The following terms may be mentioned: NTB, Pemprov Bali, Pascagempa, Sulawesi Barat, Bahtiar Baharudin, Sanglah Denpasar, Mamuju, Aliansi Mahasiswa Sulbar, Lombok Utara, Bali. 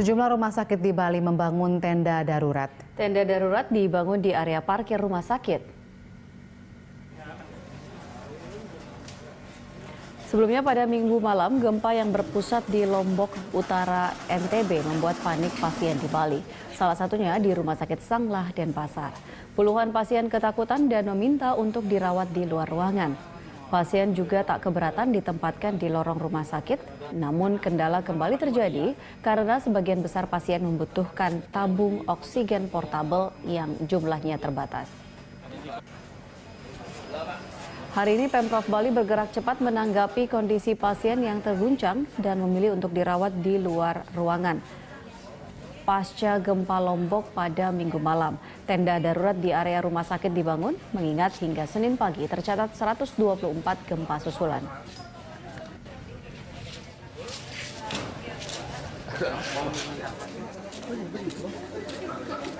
Sejumlah rumah sakit di Bali membangun tenda darurat. Tenda darurat dibangun di area parkir rumah sakit. Sebelumnya pada Minggu malam, gempa yang berpusat di Lombok Utara NTB membuat panik pasien di Bali. Salah satunya di Rumah Sakit Sanglah Denpasar. Puluhan pasien ketakutan dan meminta untuk dirawat di luar ruangan. Pasien juga tak keberatan ditempatkan di lorong rumah sakit, namun kendala kembali terjadi karena sebagian besar pasien membutuhkan tabung oksigen portabel yang jumlahnya terbatas. Hari ini Pemprov Bali bergerak cepat menanggapi kondisi pasien yang terguncang dan memilih untuk dirawat di luar ruangan. Pasca gempa Lombok pada Minggu malam, tenda darurat di area rumah sakit dibangun mengingat hingga Senin pagi tercatat 124 gempa susulan.